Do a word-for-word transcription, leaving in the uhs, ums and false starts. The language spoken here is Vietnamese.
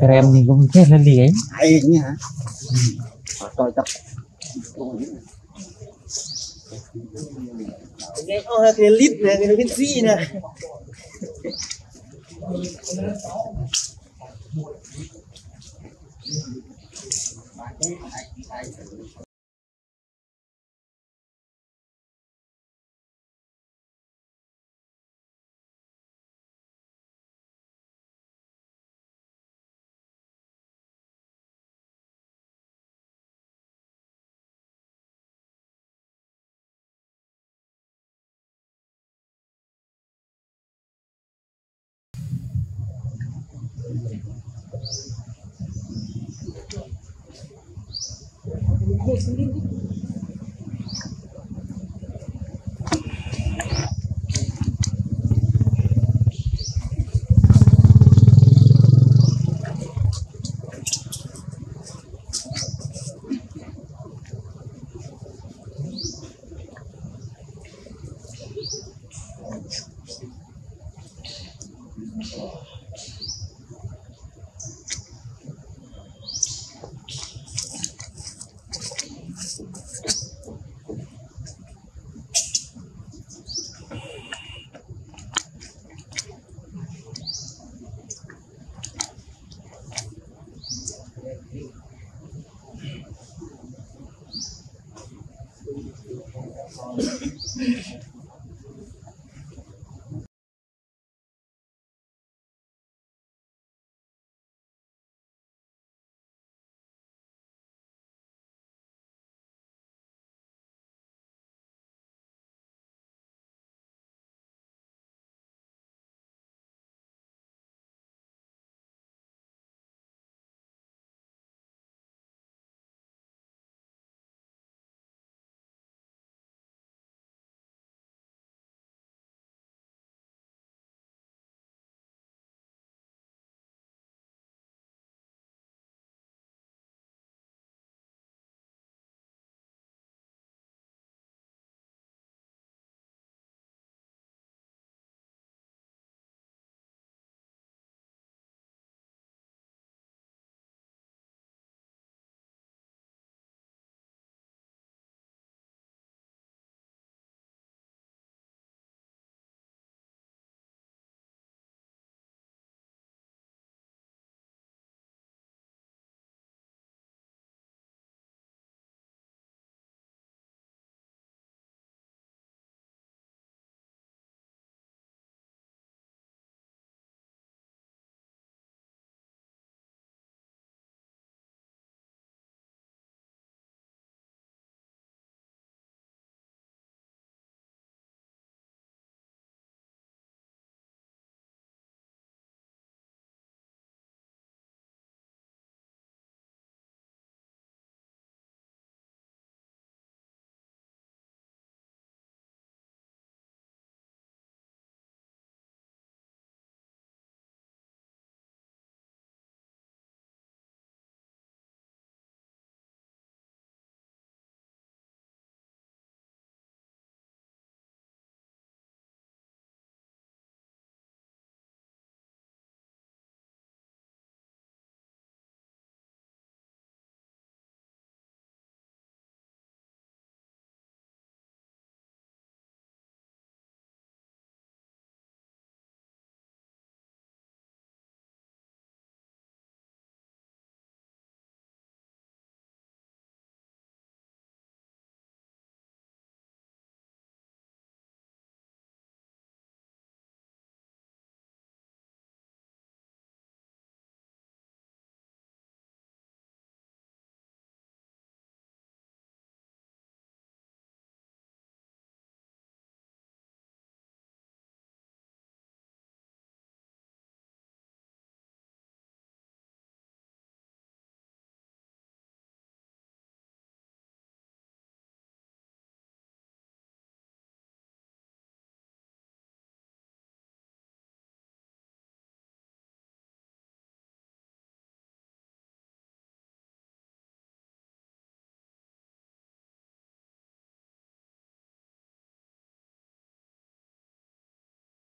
Krem ni cũng chết lên đi ấy. Hay nhá. Ừ. Tôi tập. Nghe có cái lít này, cái gì này. Oh.